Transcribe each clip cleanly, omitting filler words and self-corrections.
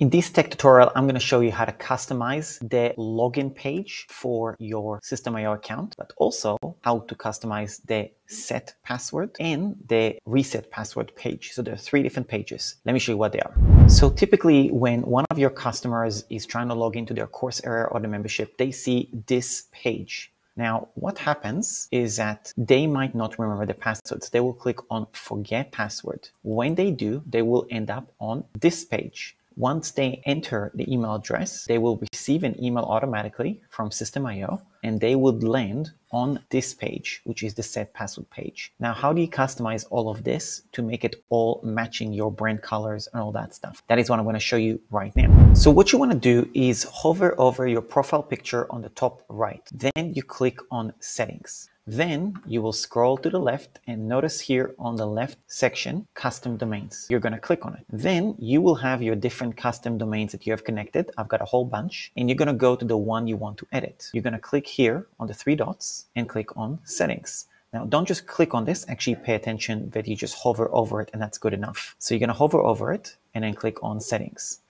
In this tech tutorial, I'm going to show you how to customize the login page for your Systeme.io account, but also how to customize the set password and the reset password page. So there are three different pages. Let me show you what they are. So typically when one of your customers is trying to log into their course area or the membership, they see this page. Now, what happens is that they might not remember the passwords. They will click on forget password. When they do, they will end up on this page. Once they enter the email address, they will receive an email automatically from Systeme.io, and they would land on this page, which is the set password page. Now, how do you customize all of this to make it all matching your brand colors and all that stuff? That is what I'm going to show you right now. So what you want to do is hover over your profile picture on the top right. Then you click on settings. Then you will scroll to the left and notice here on the left section, custom domains. You're going to click on it. Then you will have your different custom domains that you have connected. I've got a whole bunch, and you're going to go to the one you want to edit. You're going to click here on the three dots and click on settings. Now, don't just click on this. Actually pay attention that you just hover over it, and that's good enough. So you're going to hover over it and then click on settings.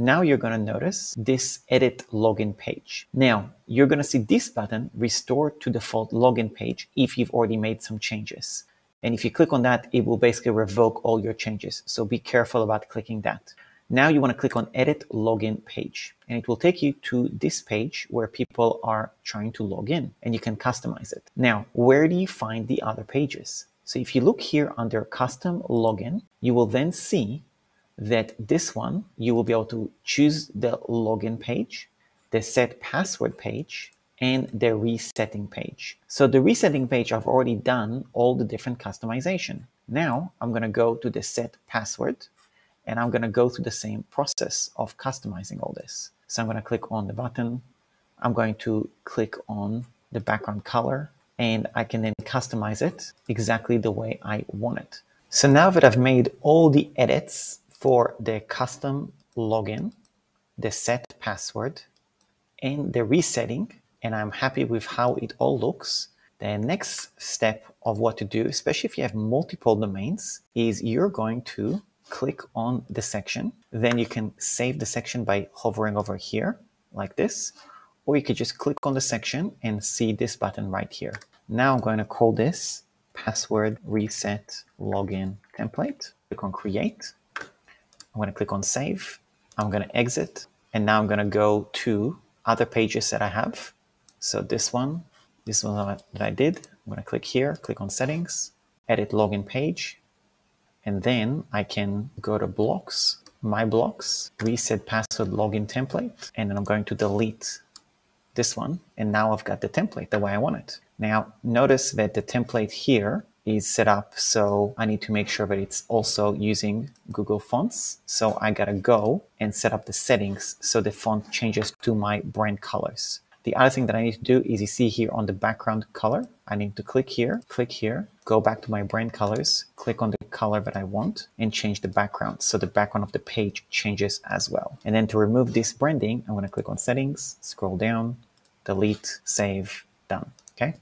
Now you're going to notice this edit login page. Now you're going to see this button, restore to default login page, if you've already made some changes. And if you click on that, it will basically revoke all your changes. So be careful about clicking that. Now you want to click on edit login page, and it will take you to this page where people are trying to log in, and you can customize it. Now, where do you find the other pages? So if you look here under custom login, you will then see that this one, you will be able to choose the login page, the set password page, and the resetting page. So the resetting page, I've already done all the different customization. Now I'm going to go to the set password, and I'm going to go through the same process of customizing all this. So I'm going to click on the button. I'm going to click on the background color, and I can then customize it exactly the way I want it. So now that I've made all the edits for the custom login, the set password, and the resetting, and I'm happy with how it all looks, the next step of what to do, especially if you have multiple domains, is you're going to click on the section. Then you can save the section by hovering over here like this, or you could just click on the section and see this button right here. Now I'm going to call this password reset login template. Click on create. I'm going to click on save. I'm going to exit. And now I'm going to go to other pages that I have. So this one that I did, I'm going to click here, click on settings, edit login page. And then I can go to blocks, my blocks, reset password login template. And then I'm going to delete this one. And now I've got the template the way I want it. Now notice that the template here is set up, so I need to make sure that it's also using Google Fonts. So I gotta go and set up the settings so the font changes to my brand colors. The other thing that I need to do is, you see here on the background color, I need to click here, go back to my brand colors, click on the color that I want, and change the background. So the background of the page changes as well. And then to remove this branding, I'm gonna click on settings, scroll down, delete, save, done, okay?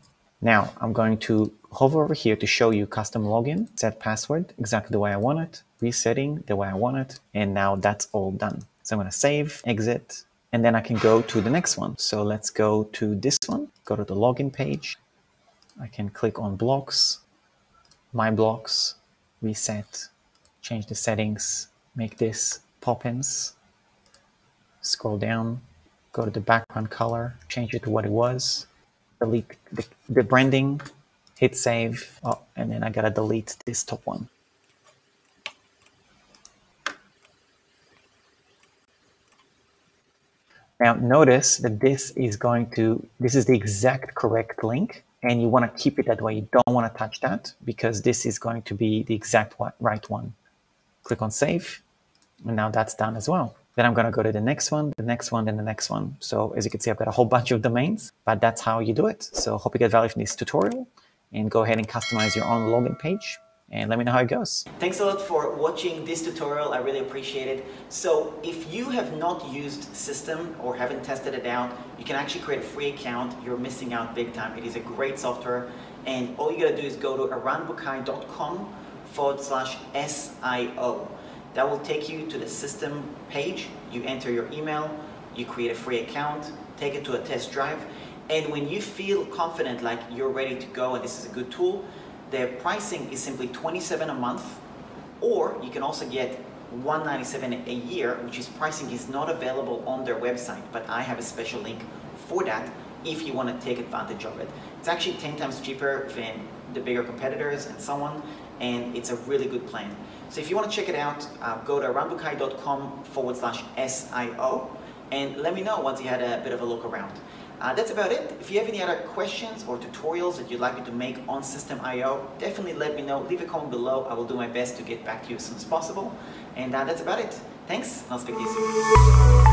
Now I'm going to hover over here to show you custom login, set password, exactly the way I want it, resetting the way I want it, and now that's all done. So I'm going to save, exit, and then I can go to the next one. So let's go to this one, go to the login page. I can click on blocks, my blocks, reset, change the settings, make this Poppins, scroll down, go to the background color, change it to what it was, delete the branding, hit save, oh, and then I gotta delete this top one. Now notice that this is the exact correct link, and you wanna keep it that way. You don't wanna touch that because this is going to be the exact right one. Click on save, and now that's done as well. Then I'm going to go to the next one, then the next one. So as you can see, I've got a whole bunch of domains, but that's how you do it. So hope you get value from this tutorial, and go ahead and customize your own login page and let me know how it goes. Thanks a lot for watching this tutorial. I really appreciate it. So if you have not used Systeme or haven't tested it out, you can actually create a free account. You're missing out big time. It is a great software, and all you got to do is go to eranbucai.com/SIO. That will take you to the system page. You enter your email, you create a free account, take it to a test drive, and when you feel confident like you're ready to go and this is a good tool, the pricing is simply $27 a month, or you can also get $197 a year, which is pricing is not available on their website, but I have a special link for that if you want to take advantage of it. It's actually 10 times cheaper than the bigger competitors and so on, and it's a really good plan. So if you want to check it out, go to eranbucai.com/SIO and let me know once you had a bit of a look around. That's about it. If you have any other questions or tutorials that you'd like me to make on Systeme.io, definitely let me know. Leave a comment below. I will do my best to get back to you as soon as possible. And that's about it. Thanks, and I'll speak to you soon.